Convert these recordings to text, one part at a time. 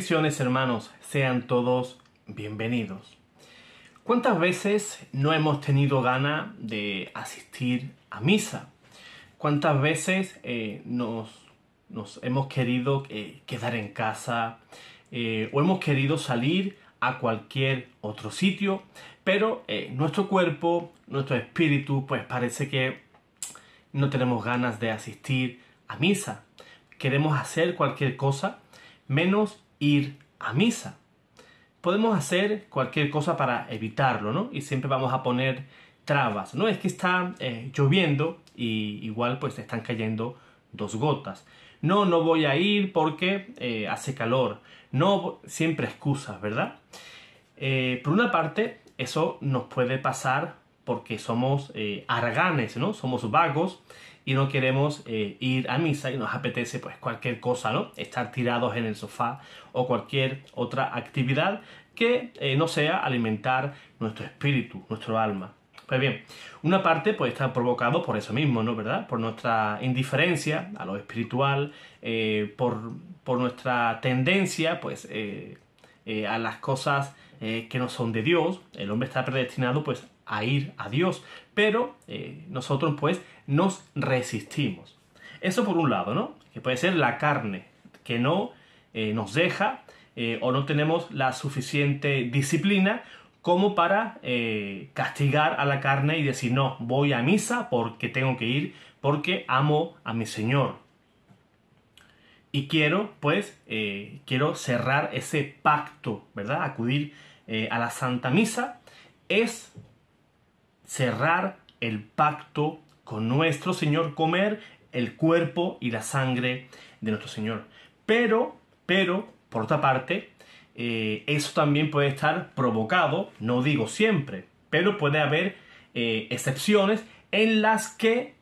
Bendiciones, hermanos, sean todos bienvenidos. ¿Cuántas veces no hemos tenido ganas de asistir a misa? ¿Cuántas veces nos hemos querido quedar en casa o hemos querido salir a cualquier otro sitio? Pero nuestro cuerpo, nuestro espíritu, pues parece que no tenemos ganas de asistir a misa. Queremos hacer cualquier cosa menos ir a misa. Podemos hacer cualquier cosa para evitarlo, ¿no? Y siempre vamos a poner trabas, ¿no? Es que está lloviendo y igual pues te están cayendo dos gotas. No, no voy a ir porque hace calor. No, siempre excusas, ¿verdad? Por una parte, eso nos puede pasar porque somos haraganes, ¿no? Somos vagos y no queremos ir a misa y nos apetece pues cualquier cosa, ¿no? Estar tirados en el sofá o cualquier otra actividad que no sea alimentar nuestro espíritu, nuestro alma. Pues bien, una parte puede estar provocado por eso mismo, ¿no? ¿Verdad? Por nuestra indiferencia a lo espiritual, por nuestra tendencia pues a las cosas que no son de Dios. El hombre está predestinado pues a ir a Dios, pero nosotros pues nos resistimos. Eso por un lado, ¿no? Que puede ser la carne, que no nos deja o no tenemos la suficiente disciplina como para castigar a la carne y decir, no, voy a misa porque tengo que ir, porque amo a mi Señor. Y quiero, pues, quiero cerrar ese pacto, ¿verdad? Acudir a la Santa Misa es cerrar el pacto con nuestro Señor, comer el cuerpo y la sangre de nuestro Señor. Pero, por otra parte, eso también puede estar provocado, no digo siempre, pero puede haber excepciones en las que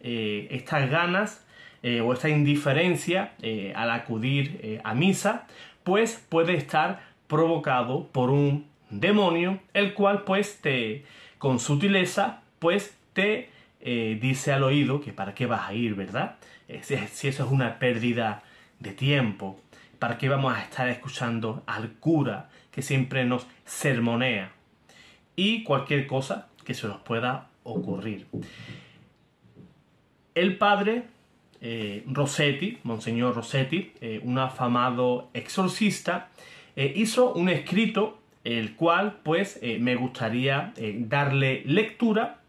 estas ganas o esta indiferencia al acudir a misa, pues puede estar provocado por un demonio, el cual pues con sutileza, pues te dice al oído que para qué vas a ir, ¿verdad? Si eso es una pérdida de tiempo. ¿Para qué vamos a estar escuchando al cura que siempre nos sermonea? Y cualquier cosa que se nos pueda ocurrir. El padre Rossetti, Monseñor Rossetti, un afamado exorcista, hizo un escrito el cual pues me gustaría darle lectura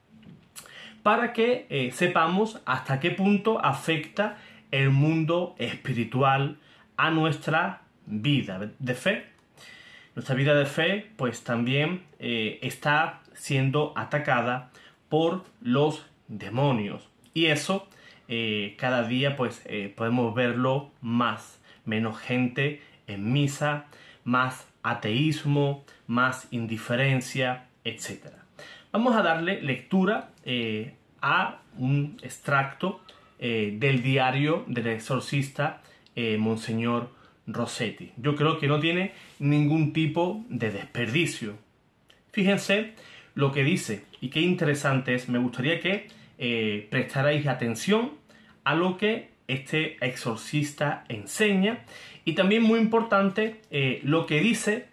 para que sepamos hasta qué punto afecta el mundo espiritual a nuestra vida de fe. Nuestra vida de fe pues también está siendo atacada por los demonios. Y eso cada día pues podemos verlo más. Menos gente en misa, más ateísmo, más indiferencia, etc. Vamos a darle lectura a un extracto del diario del exorcista Monseñor Rossetti. Yo creo que no tiene ningún tipo de desperdicio. Fíjense lo que dice y qué interesante es. Me gustaría que prestarais atención a lo que este exorcista enseña y también muy importante lo que dice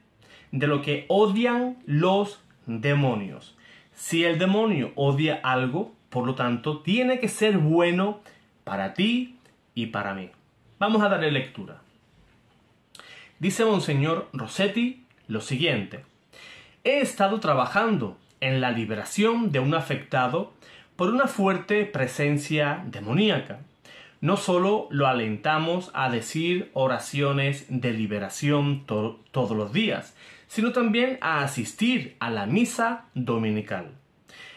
de lo que odian los demonios. Si el demonio odia algo, por lo tanto, tiene que ser bueno para ti y para mí. Vamos a darle lectura. Dice Monseñor Rossetti lo siguiente. He estado trabajando en la liberación de un afectado por una fuerte presencia demoníaca. No solo lo alentamos a decir oraciones de liberación todos los días, sino también a asistir a la misa dominical.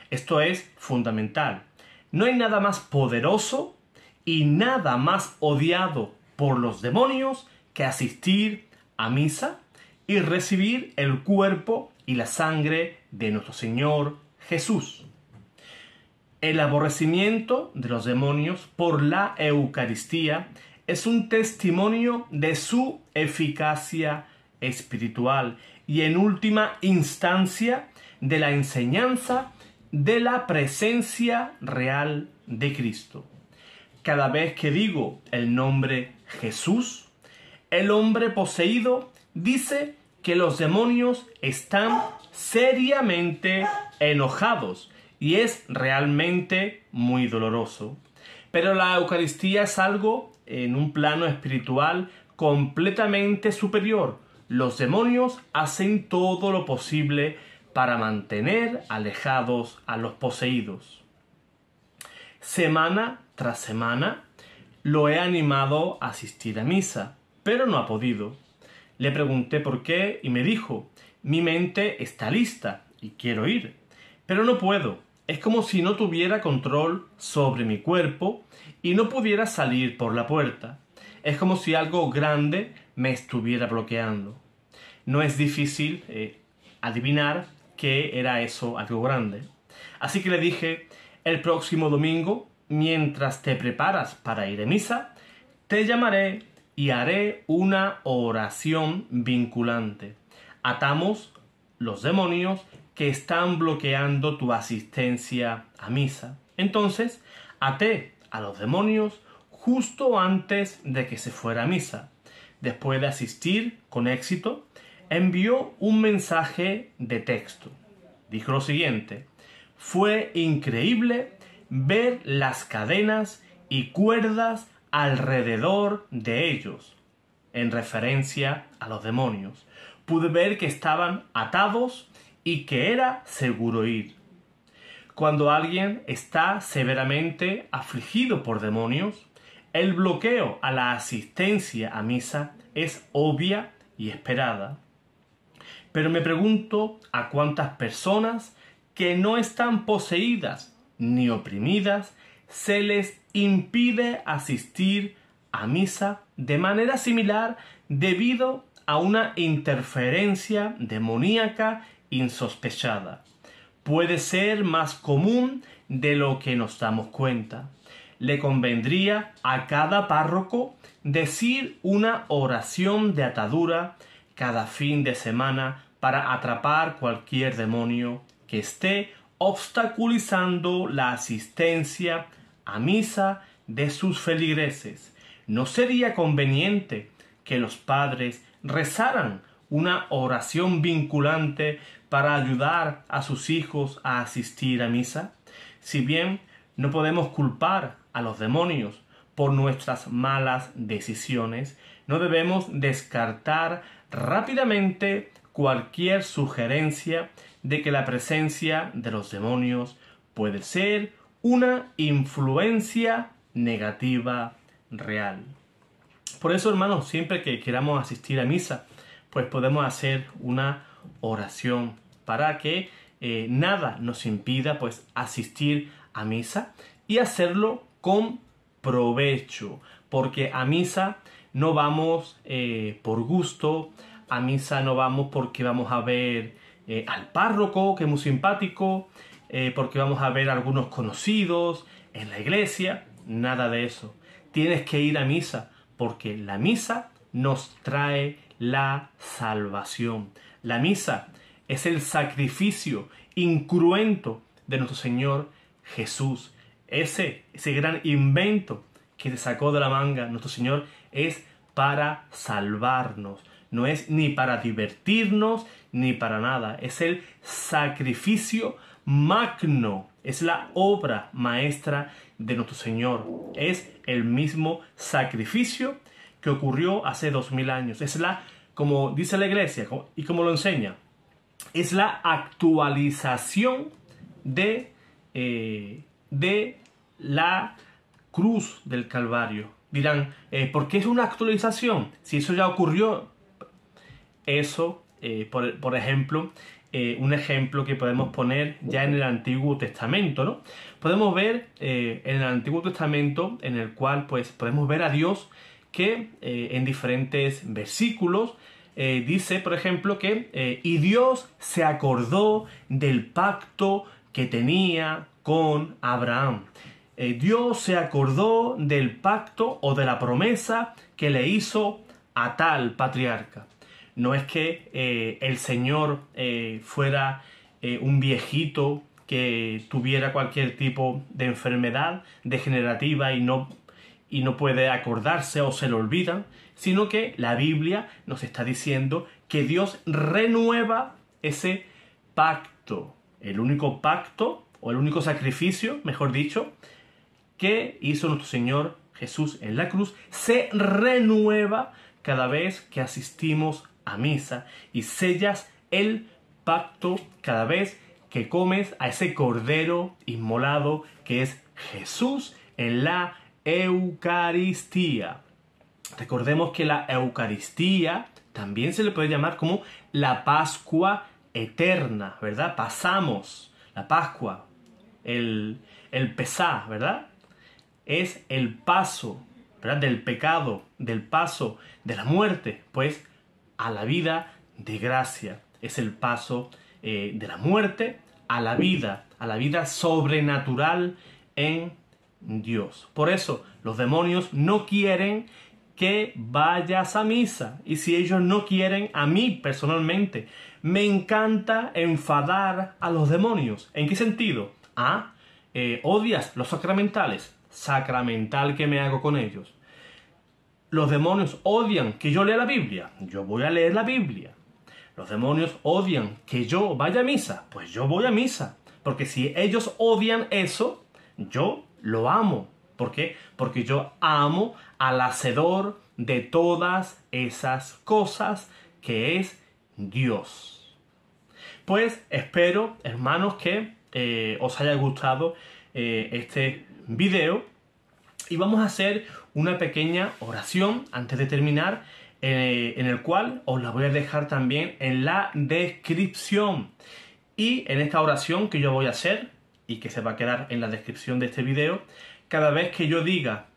Esto es fundamental. No hay nada más poderoso y nada más odiado por los demonios que asistir a misa y recibir el cuerpo y la sangre de nuestro Señor Jesús. El aborrecimiento de los demonios por la Eucaristía es un testimonio de su eficacia espiritual y en última instancia de la enseñanza de la presencia real de Cristo. Cada vez que digo el nombre Jesús, El hombre poseído dice que los demonios están seriamente enojados y es realmente muy doloroso. Pero la Eucaristía es algo en un plano espiritual completamente superior. Los demonios hacen todo lo posible para mantener alejados a los poseídos. Semana tras semana lo he animado a asistir a misa, pero no ha podido. Le pregunté por qué y me dijo: mi mente está lista y quiero ir, pero no puedo. Es como si no tuviera control sobre mi cuerpo y no pudiera salir por la puerta. Es como si algo grande me estuviera bloqueando. No es difícil adivinar qué era eso, algo grande. Así que le dije: el próximo domingo, mientras te preparas para ir a misa, te llamaré y haré una oración vinculante. Atamos los demonios que están bloqueando tu asistencia a misa. Entonces, até a los demonios justo antes de que se fuera a misa. Después de asistir con éxito, envió un mensaje de texto. Dijo lo siguiente: fue increíble ver las cadenas y cuerdas alrededor de ellos, en referencia a los demonios. Pude ver que estaban atados y que era seguro ir. Cuando alguien está severamente afligido por demonios, el bloqueo a la asistencia a misa es obvia y esperada. Pero me pregunto a cuántas personas que no están poseídas ni oprimidas se les impide asistir a misa de manera similar debido a una interferencia demoníaca insospechada. Puede ser más común de lo que nos damos cuenta. Le convendría a cada párroco decir una oración de atadura cada fin de semana para atrapar cualquier demonio que esté obstaculizando la asistencia a misa de sus feligreses. ¿No sería conveniente que los padres rezaran una oración vinculante para ayudar a sus hijos a asistir a misa? Si bien no podemos culpar a los demonios por nuestras malas decisiones, no debemos descartar rápidamente cualquier sugerencia de que la presencia de los demonios puede ser una influencia negativa real. Por eso, hermanos, siempre que queramos asistir a misa, pues podemos hacer una oración para que nada nos impida pues asistir a misa y hacerlo con provecho, porque a misa no vamos por gusto. A misa no vamos porque vamos a ver al párroco, que es muy simpático, porque vamos a ver a algunos conocidos en la iglesia. Nada de eso. Tienes que ir a misa porque la misa nos trae la salvación. La misa es el sacrificio incruento de nuestro Señor Jesús. Ese gran invento que te sacó de la manga nuestro Señor es para salvarnos. No es ni para divertirnos ni para nada. Es el sacrificio magno. Es la obra maestra de nuestro Señor. Es el mismo sacrificio que ocurrió hace 2000 años. Es la, como dice la Iglesia y como lo enseña, es la actualización de la cruz del Calvario. Dirán, ¿por qué es una actualización si eso ya ocurrió? Eso, por ejemplo, un ejemplo que podemos poner ya en el Antiguo Testamento, ¿no? Podemos ver en el Antiguo Testamento, en el cual pues podemos ver a Dios que en diferentes versículos dice, por ejemplo, que y Dios se acordó del pacto que tenía con Abraham. Dios se acordó del pacto o de la promesa que le hizo a tal patriarca. No es que el Señor fuera un viejito que tuviera cualquier tipo de enfermedad degenerativa y no, y no puede acordarse o se le olvidan, sino que la Biblia nos está diciendo que Dios renueva ese pacto, el único pacto o el único sacrificio, mejor dicho, que hizo nuestro Señor Jesús en la cruz, se renueva cada vez que asistimos a misa y sellas el pacto cada vez que comes a ese cordero inmolado que es Jesús en la Eucaristía. Recordemos que la Eucaristía también se le puede llamar como la Pascua eterna, ¿verdad? Pasamos la Pascua, el Pesá, ¿verdad? Es el paso, ¿verdad? Del pecado, del paso de la muerte, pues a la vida de gracia. Es el paso de la muerte a la vida sobrenatural en Dios. Por eso los demonios no quieren que vayas a misa. Y si ellos no quieren, a mí personalmente, me encanta enfadar a los demonios. ¿En qué sentido? Odias los sacramentales. Sacramental que me hago con ellos. Los demonios odian que yo lea la Biblia. Yo voy a leer la Biblia. Los demonios odian que yo vaya a misa. Pues yo voy a misa. Porque si ellos odian eso, yo lo amo. ¿Por qué? Porque yo amo al hacedor de todas esas cosas que es Dios. Pues espero, hermanos, que os haya gustado este video. Y vamos a hacer una pequeña oración antes de terminar, en el cual os la voy a dejar también en la descripción. Y en esta oración que yo voy a hacer, y que se va a quedar en la descripción de este video, cada vez que yo diga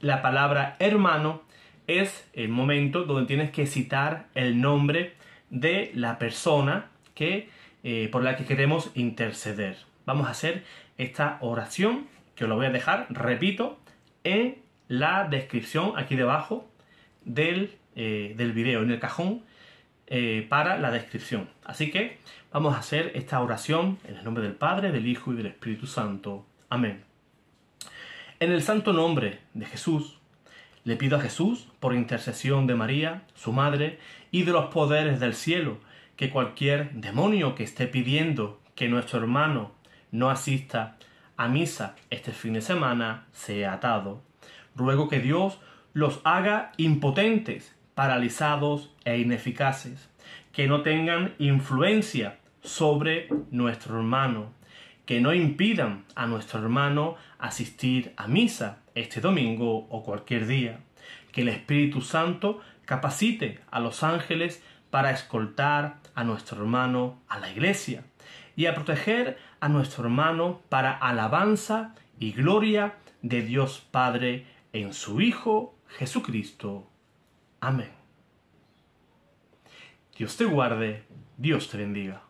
la palabra hermano, es el momento donde tienes que citar el nombre de la persona que, por la que queremos interceder. Vamos a hacer esta oración, que os la voy a dejar, repito, en la descripción aquí debajo del video, en el cajón para la descripción. Así que vamos a hacer esta oración en el nombre del Padre, del Hijo y del Espíritu Santo. Amén. En el santo nombre de Jesús, le pido a Jesús, por intercesión de María, su madre, y de los poderes del cielo, que cualquier demonio que esté pidiendo que nuestro hermano no asista a misa este fin de semana sea atado. Ruego que Dios los haga impotentes, paralizados e ineficaces, que no tengan influencia sobre nuestro hermano, que no impidan a nuestro hermano asistir a misa este domingo o cualquier día, que el Espíritu Santo capacite a los ángeles para escoltar a nuestro hermano a la iglesia y a proteger a nuestro hermano para alabanza y gloria de Dios Padre en su Hijo Jesucristo. Amén. Dios te guarde, Dios te bendiga.